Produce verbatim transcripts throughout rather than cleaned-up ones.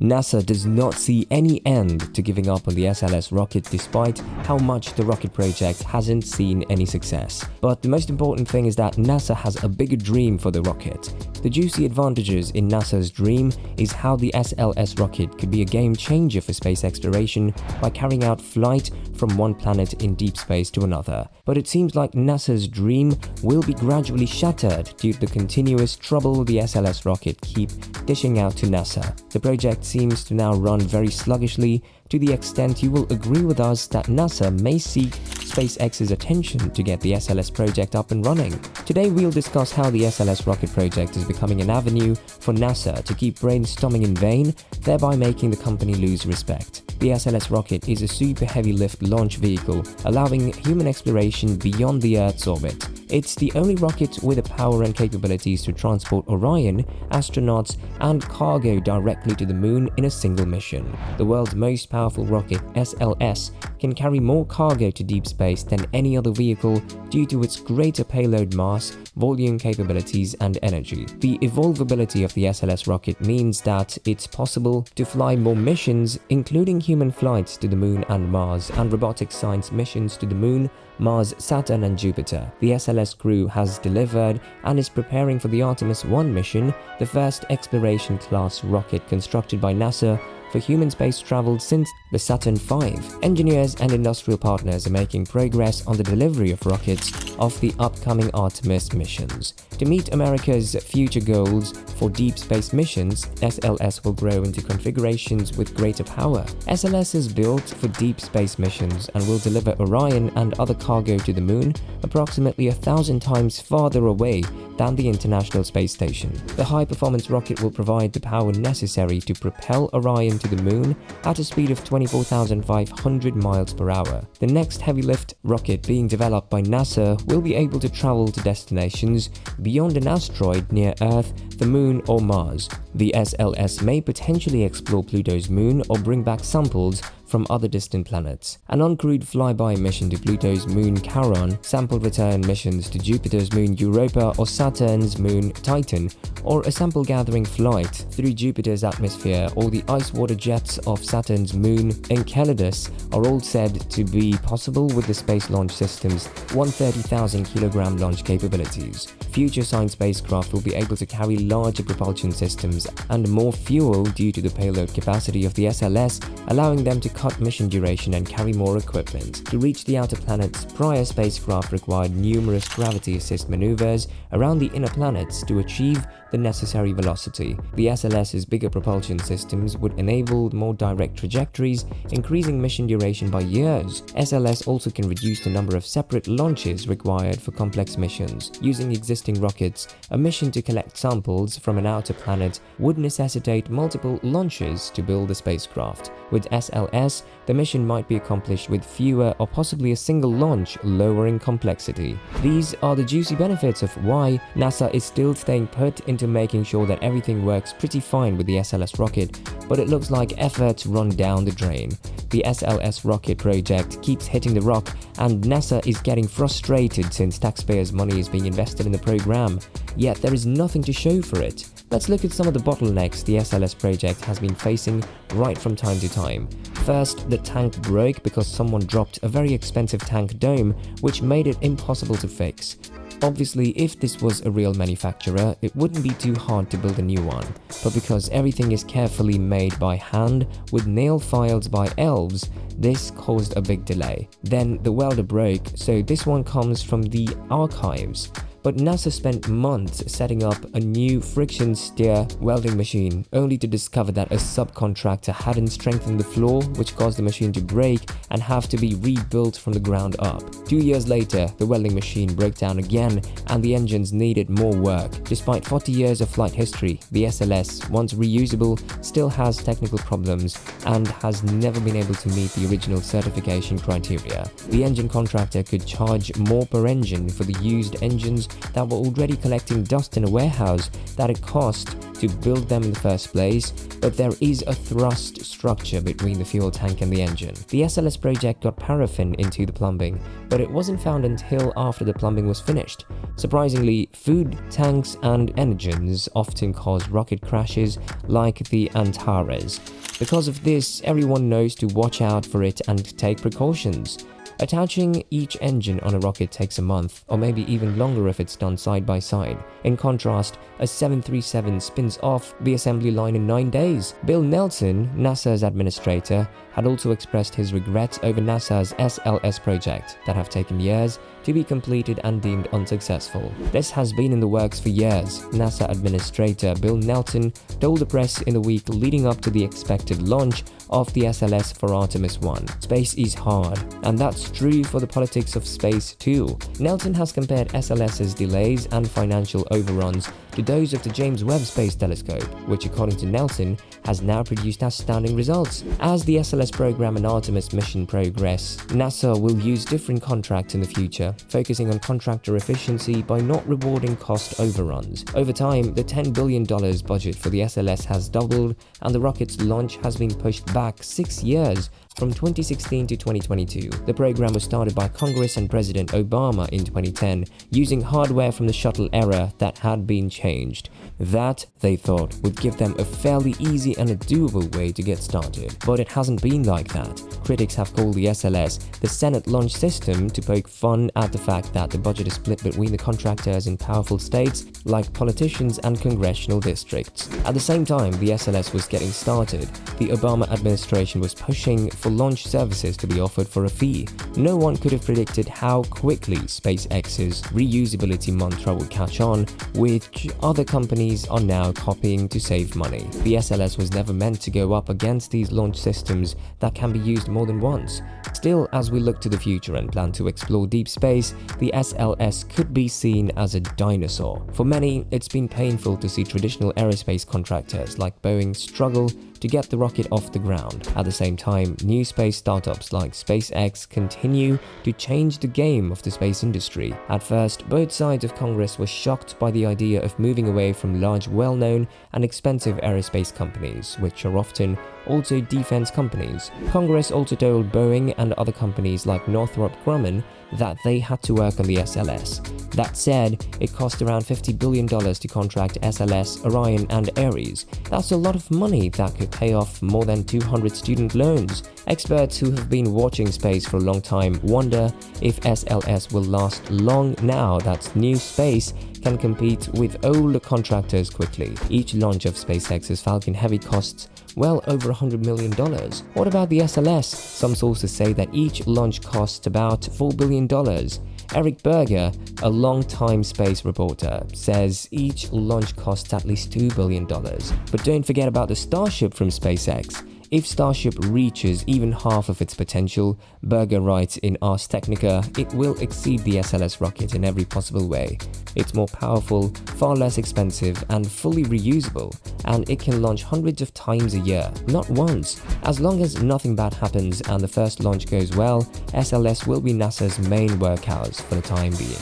NASA does not see any end to giving up on the S L S rocket despite how much the rocket project hasn't seen any success. But the most important thing is that NASA has a bigger dream for the rocket. The juicy advantages in NASA's dream is how the S L S rocket could be a game changer for space exploration by carrying out flight from one planet in deep space to another. But it seems like NASA's dream will be gradually shattered due to the continuous trouble the S L S rocket keep dishing out to NASA. The project seems to now run very sluggishly, to the extent you will agree with us that NASA may seek SpaceX's attention to get the S L S project up and running. Today we'll discuss how the S L S rocket project is becoming an avenue for NASA to keep brainstorming in vain, thereby making the company lose respect. The S L S rocket is a super heavy lift launch vehicle, allowing human exploration beyond the Earth's orbit. It's the only rocket with the power and capabilities to transport Orion, astronauts, and cargo directly to the moon in a single mission. The world's most powerful rocket, S L S, can carry more cargo to deep space than any other vehicle due to its greater payload mass, volume capabilities, and energy. The evolvability of the S L S rocket means that it's possible to fly more missions, including human flights to the moon and Mars, and robotic science missions to the moon, Mars, Saturn, and Jupiter. The S L S crew has delivered and is preparing for the Artemis one mission, the first exploration-class rocket constructed by NASA for human space travel since the Saturn five. Engineers and industrial partners are making progress on the delivery of rockets of the upcoming Artemis missions. To meet America's future goals for deep space missions, S L S will grow into configurations with greater power. S L S is built for deep space missions and will deliver Orion and other cargo to the moon approximately a thousand times farther away than the International Space Station. The high-performance rocket will provide the power necessary to propel Orion to the moon at a speed of twenty-four thousand five hundred miles per hour. The next heavy-lift rocket being developed by NASA will be able to travel to destinations beyond an asteroid near Earth, the moon, or Mars. The S L S may potentially explore Pluto's moon or bring back samples from other distant planets. An uncrewed flyby mission to Pluto's moon Charon, sample return missions to Jupiter's moon Europa or Saturn's moon Titan, or a sample gathering flight through Jupiter's atmosphere or the ice water jets of Saturn's moon Enceladus are all said to be possible with the Space Launch System's one hundred thirty thousand kilogram launch capabilities. Future science spacecraft will be able to carry larger propulsion systems and more fuel due to the payload capacity of the S L S, allowing them to cut mission duration and carry more equipment. To reach the outer planets, prior spacecraft required numerous gravity assist maneuvers around the inner planets to achieve the necessary velocity. The S L S's bigger propulsion systems would enable more direct trajectories, increasing mission duration by years. S L S also can reduce the number of separate launches required for complex missions. Using existing rockets, a mission to collect samples from an outer planet would necessitate multiple launches to build a spacecraft. With S L S, the mission might be accomplished with fewer or possibly a single launch, lowering complexity. These are the juicy benefits of why NASA is still staying put into making sure that everything works pretty fine with the S L S rocket, but it looks like efforts run down the drain. The S L S rocket project keeps hitting the rock, and NASA is getting frustrated since taxpayers' money is being invested in the program, yet there is nothing to show for it. Let's look at some of the bottlenecks the S L S project has been facing right from time to time. First, the tank broke because someone dropped a very expensive tank dome, which made it impossible to fix. Obviously, if this was a real manufacturer, it wouldn't be too hard to build a new one, but because everything is carefully made by hand with nail files by elves, this caused a big delay. Then the welder broke, so this one comes from the archives. But NASA spent months setting up a new friction stir welding machine, only to discover that a subcontractor hadn't strengthened the floor, which caused the machine to break and have to be rebuilt from the ground up. Two years later, the welding machine broke down again and the engines needed more work. Despite forty years of flight history, the S L S, once reusable, still has technical problems and has never been able to meet the original certification criteria. The engine contractor could charge more per engine for the used engines that were already collecting dust in a warehouse that it cost to build them in the first place, but there is a thrust structure between the fuel tank and the engine. The S L S project got paraffin into the plumbing, but it wasn't found until after the plumbing was finished. Surprisingly, food tanks and engines often cause rocket crashes like the Antares. Because of this, everyone knows to watch out for it and take precautions. Attaching each engine on a rocket takes a month, or maybe even longer if it's done side by side. In contrast, a seven thirty-seven spins off the assembly line in nine days. Bill Nelson, NASA's administrator, had also expressed his regrets over NASA's S L S project that have taken years to be completed and deemed unsuccessful. This has been in the works for years. NASA Administrator Bill Nelson told the press in the week leading up to the expected launch of the S L S for Artemis one. Space is hard, and that's true for the politics of space too. Nelson has compared S L S's delays and financial overruns to those of the James Webb Space Telescope, which according to Nelson has now produced outstanding results. As the S L S program and Artemis mission progress, NASA will use different contracts in the future, focusing on contractor efficiency by not rewarding cost overruns. Over time, the ten billion dollar budget for the S L S has doubled, and the rocket's launch has been pushed back six years from twenty sixteen to twenty twenty-two. The program was started by Congress and President Obama in twenty ten, using hardware from the shuttle era that had been changed. That, they thought, would give them a fairly easy and a doable way to get started. But it hasn't been like that. Critics have called the S L S the Senate launch system to poke fun at the fact that the budget is split between the contractors in powerful states like politicians and congressional districts. At the same time the S L S was getting started, the Obama administration was pushing for launch services to be offered for a fee. No one could have predicted how quickly SpaceX's reusability mantra would catch on, which other companies are now copying to save money. The S L S was never meant to go up against these launch systems that can be used more than once. Still, as we look to the future and plan to explore deep space, the S L S could be seen as a dinosaur. For many, it's been painful to see traditional aerospace contractors like Boeing struggle to get the rocket off the ground. At the same time, new space startups like SpaceX continue to change the game of the space industry. At first, both sides of Congress were shocked by the idea of moving away from large, well-known and expensive aerospace companies, which are often also defense companies. Congress also told Boeing and other companies like Northrop Grumman that they had to work on the S L S. That said, it cost around fifty billion dollars to contract S L S, Orion and Ares. That's a lot of money that could pay off more than two hundred student loans. Experts who have been watching space for a long time wonder if S L S will last long now that new space can compete with older contractors quickly. Each launch of SpaceX's Falcon Heavy costs well over one hundred million dollars. What about the S L S? Some sources say that each launch costs about four billion dollars. Eric Berger, a long-time space reporter, says each launch costs at least two billion dollars. But don't forget about the Starship from SpaceX. If Starship reaches even half of its potential, Berger writes in Ars Technica, it will exceed the S L S rocket in every possible way. It's more powerful, far less expensive, and fully reusable, and it can launch hundreds of times a year, not once. As long as nothing bad happens and the first launch goes well, S L S will be NASA's main workhorse for the time being.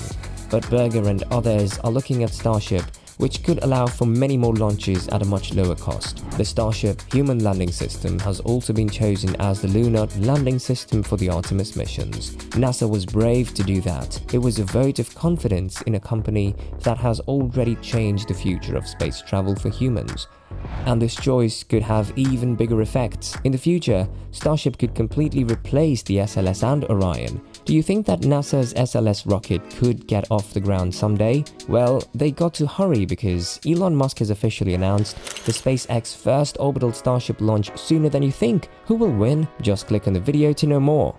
But Berger and others are looking at Starship, which could allow for many more launches at a much lower cost. The Starship human landing system has also been chosen as the lunar landing system for the Artemis missions. NASA was brave to do that. It was a vote of confidence in a company that has already changed the future of space travel for humans. And this choice could have even bigger effects. In the future, Starship could completely replace the S L S and Orion. Do you think that NASA's S L S rocket could get off the ground someday? Well, they got to hurry because Elon Musk has officially announced the SpaceX first orbital Starship launch sooner than you think. Who will win? Just click on the video to know more.